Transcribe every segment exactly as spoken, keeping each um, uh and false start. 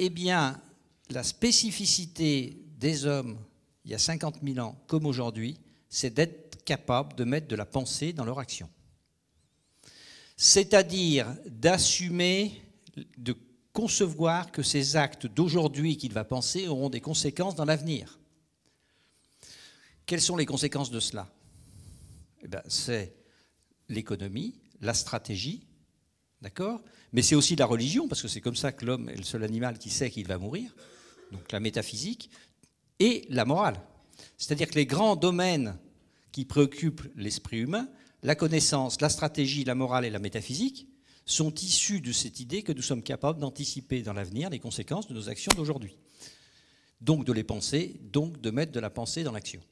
Eh bien, la spécificité des hommes, il y a cinquante mille ans, comme aujourd'hui, c'est d'être capable de mettre de la pensée dans leur action. C'est-à-dire d'assumer, de concevoir que ces actes d'aujourd'hui qu'il va penser auront des conséquences dans l'avenir. Quelles sont les conséquences de cela? Eh bien, c'est l'économie, la stratégie, d'accord? Mais c'est aussi la religion, parce que c'est comme ça que l'homme est le seul animal qui sait qu'il va mourir, donc la métaphysique, et la morale. C'est-à-dire que les grands domaines qui préoccupent l'esprit humain, la connaissance, la stratégie, la morale et la métaphysique, sont issus de cette idée que nous sommes capables d'anticiper dans l'avenir les conséquences de nos actions d'aujourd'hui. Donc de les penser, donc de mettre de la pensée dans l'action.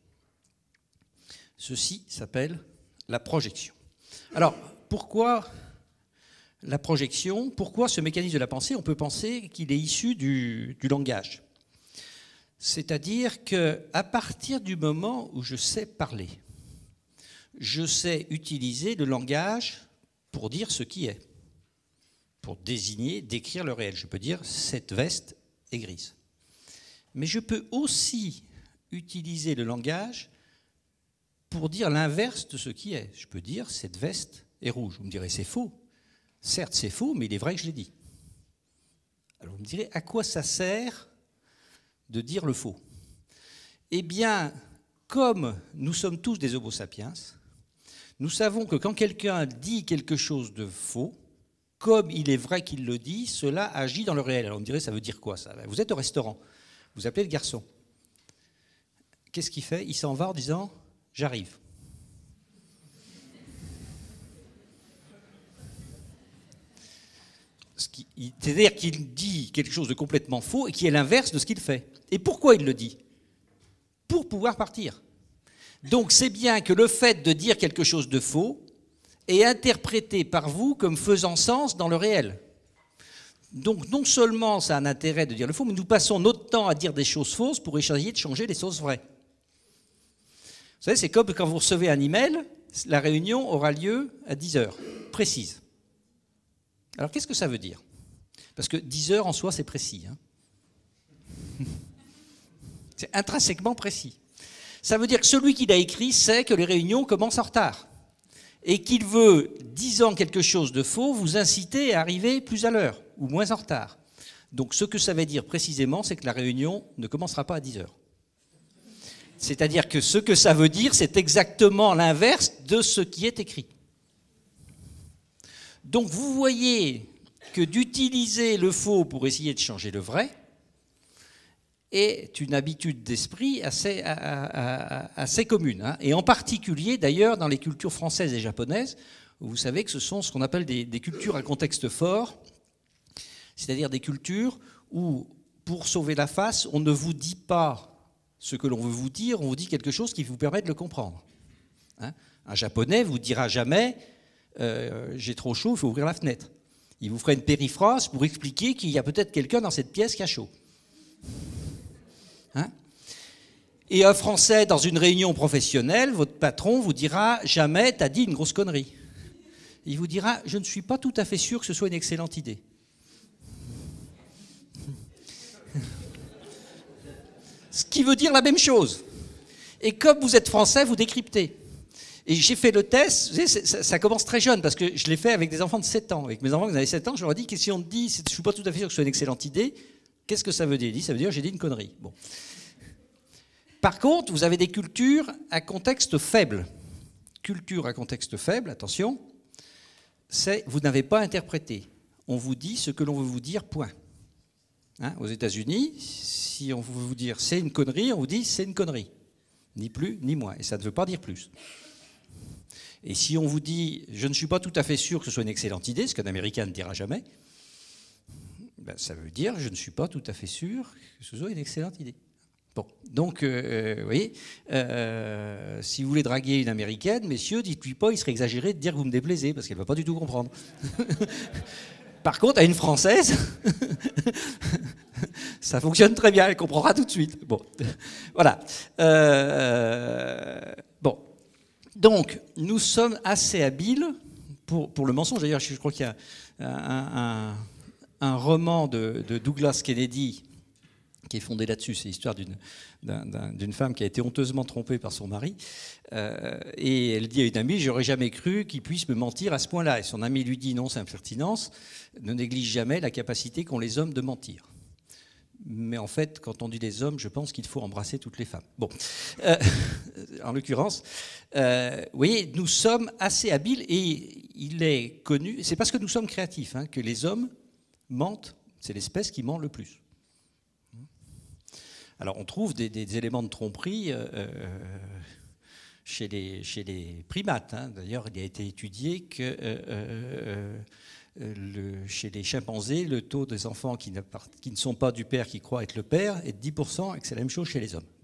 Ceci s'appelle la projection. Alors, pourquoi la projection? Pourquoi ce mécanisme de la pensée? On peut penser qu'il est issu du, du langage. C'est-à-dire qu'à partir du moment où je sais parler, je sais utiliser le langage pour dire ce qui est, pour désigner, décrire le réel. Je peux dire « cette veste est grise ». Mais je peux aussi utiliser le langage pour dire l'inverse de ce qui est. Je peux dire « cette veste est rouge ». Vous me direz « c'est faux ». Certes, c'est faux, mais il est vrai que je l'ai dit. Alors vous me direz « à quoi ça sert de dire le faux ?» Eh bien, comme nous sommes tous des homo sapiens, nous savons que quand quelqu'un dit quelque chose de faux, comme il est vrai qu'il le dit, cela agit dans le réel. Alors on me dirait, ça veut dire quoi ça? Vous êtes au restaurant, vous appelez le garçon. Qu'est-ce qu'il fait? Il s'en va en disant, j'arrive. C'est-à-dire qu'il dit quelque chose de complètement faux et qui est l'inverse de ce qu'il fait. Et pourquoi il le dit? Pour pouvoir partir. Donc c'est bien que le fait de dire quelque chose de faux est interprété par vous comme faisant sens dans le réel. Donc non seulement ça a un intérêt de dire le faux, mais nous passons notre temps à dire des choses fausses pour essayer de changer les choses vraies. Vous savez, c'est comme quand vous recevez un email, la réunion aura lieu à dix heures, précise. Alors qu'est-ce que ça veut dire? Parce que dix heures en soi c'est précis, hein. C'est intrinsèquement précis. Ça veut dire que celui qui l'a écrit sait que les réunions commencent en retard et qu'il veut, disant quelque chose de faux, vous inciter à arriver plus à l'heure ou moins en retard. Donc ce que ça veut dire précisément, c'est que la réunion ne commencera pas à dix heures. C'est-à-dire que ce que ça veut dire, c'est exactement l'inverse de ce qui est écrit. Donc vous voyez que d'utiliser le faux pour essayer de changer le vrai est une habitude d'esprit assez, assez commune, hein. Et en particulier d'ailleurs dans les cultures françaises et japonaises, où vous savez que ce sont ce qu'on appelle des, des cultures à contexte fort, c'est-à-dire des cultures où, pour sauver la face, on ne vous dit pas ce que l'on veut vous dire, on vous dit quelque chose qui vous permet de le comprendre. Hein. Un Japonais vous dira jamais euh, « j'ai trop chaud, il faut ouvrir la fenêtre ». Il vous fera une périphrase pour expliquer qu'il y a peut-être quelqu'un dans cette pièce qui a chaud. Hein? Et un Français, dans une réunion professionnelle, votre patron vous dira « jamais t'as dit une grosse connerie ». Il vous dira « je ne suis pas tout à fait sûr que ce soit une excellente idée ». Ce qui veut dire la même chose. Et comme vous êtes Français, vous décryptez. Et j'ai fait le test, vous savez, ça, ça commence très jeune, parce que je l'ai fait avec des enfants de sept ans. Avec mes enfants qui avaient sept ans, je leur ai dit que si on te dit « je ne suis pas tout à fait sûr que ce soit une excellente idée », qu'est-ce que ça veut dire? Ça veut dire j'ai dit une connerie. Bon. Par contre, vous avez des cultures à contexte faible. Culture à contexte faible, attention, c'est vous n'avez pas interprété. On vous dit ce que l'on veut vous dire, point. Hein, aux États-Unis, si on veut vous dire c'est une connerie, on vous dit c'est une connerie. Ni plus, ni moins. Et ça ne veut pas dire plus. Et si on vous dit je ne suis pas tout à fait sûr que ce soit une excellente idée, ce qu'un Américain ne dira jamais, ben, ça veut dire, je ne suis pas tout à fait sûr que ce soit une excellente idée. Bon, donc, euh, vous voyez, euh, si vous voulez draguer une Américaine, messieurs, dites-lui pas, il serait exagéré de dire que vous me déplaisez, parce qu'elle ne va pas du tout comprendre. Par contre, à une Française, ça fonctionne très bien, elle comprendra tout de suite. Bon, voilà. Euh, bon, donc, nous sommes assez habiles pour, pour le mensonge. D'ailleurs, je crois qu'il y a un... un un roman de, de Douglas Kennedy, qui est fondé là-dessus, c'est l'histoire d'une d'une femme qui a été honteusement trompée par son mari, euh, et elle dit à une amie, j'aurais jamais cru qu'il puisse me mentir à ce point-là, et son amie lui dit, non, c'est impertinence, ne néglige jamais la capacité qu'ont les hommes de mentir. Mais en fait, quand on dit les hommes, je pense qu'il faut embrasser toutes les femmes. Bon, euh, en l'occurrence, euh, vous voyez, nous sommes assez habiles, et il est connu, c'est parce que nous sommes créatifs, hein, que les hommes mentent, c'est l'espèce qui ment le plus. Alors on trouve des, des éléments de tromperie euh, chez, les, chez les primates. Hein. D'ailleurs, il a été étudié que euh, euh, le, chez les chimpanzés, le taux des enfants qui ne, qui ne sont pas du père qui croient être le père est de dix pour cent et que c'est la même chose chez les hommes. Bon.